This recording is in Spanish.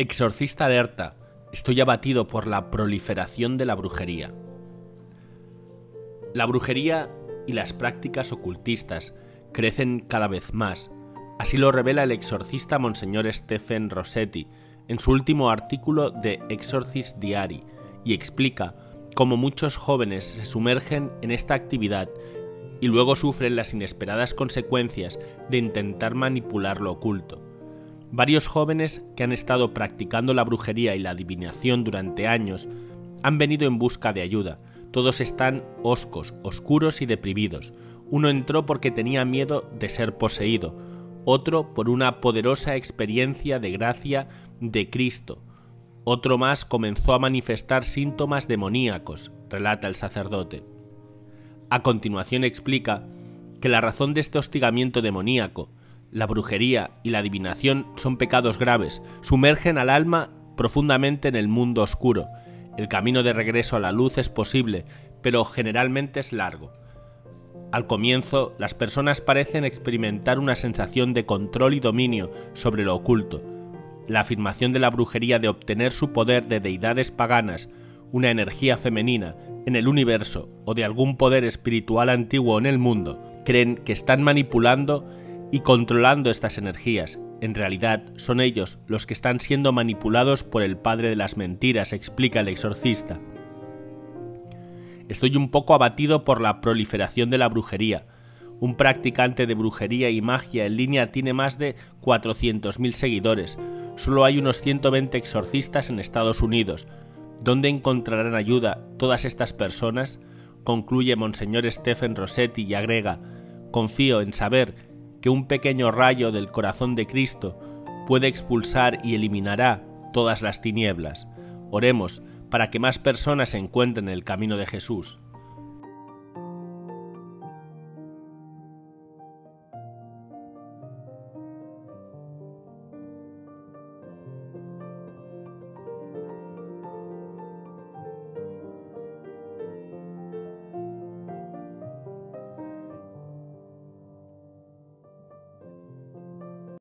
Exorcista alerta. Estoy abatido por la proliferación de la brujería. La brujería y las prácticas ocultistas crecen cada vez más. Así lo revela el exorcista Monseñor Stephen Rossetti en su último artículo de Exorcist Diary, y explica cómo muchos jóvenes se sumergen en esta actividad y luego sufren las inesperadas consecuencias de intentar manipular lo oculto. Varios jóvenes que han estado practicando la brujería y la adivinación durante años han venido en busca de ayuda. Todos están hoscos, oscuros y deprimidos. Uno entró porque tenía miedo de ser poseído, otro por una poderosa experiencia de gracia de Cristo. Otro más comenzó a manifestar síntomas demoníacos, relata el sacerdote. A continuación explica que la razón de este hostigamiento demoníaco, la brujería y la adivinación son pecados graves, sumergen al alma profundamente en el mundo oscuro. El camino de regreso a la luz es posible, pero generalmente es largo. Al comienzo, las personas parecen experimentar una sensación de control y dominio sobre lo oculto. La afirmación de la brujería de obtener su poder de deidades paganas, una energía femenina en el universo o de algún poder espiritual antiguo en el mundo, creen que están manipulando y controlando estas energías. En realidad, son ellos los que están siendo manipulados por el padre de las mentiras, explica el exorcista. Estoy un poco abatido por la proliferación de la brujería. Un practicante de brujería y magia en línea tiene más de 400.000 seguidores. Solo hay unos 120 exorcistas en Estados Unidos. ¿Dónde encontrarán ayuda todas estas personas? Concluye Monseñor Stephen Rossetti y agrega: confío en saber que un pequeño rayo del corazón de Cristo puede expulsar y eliminará todas las tinieblas. Oremos para que más personas encuentren el camino de Jesús.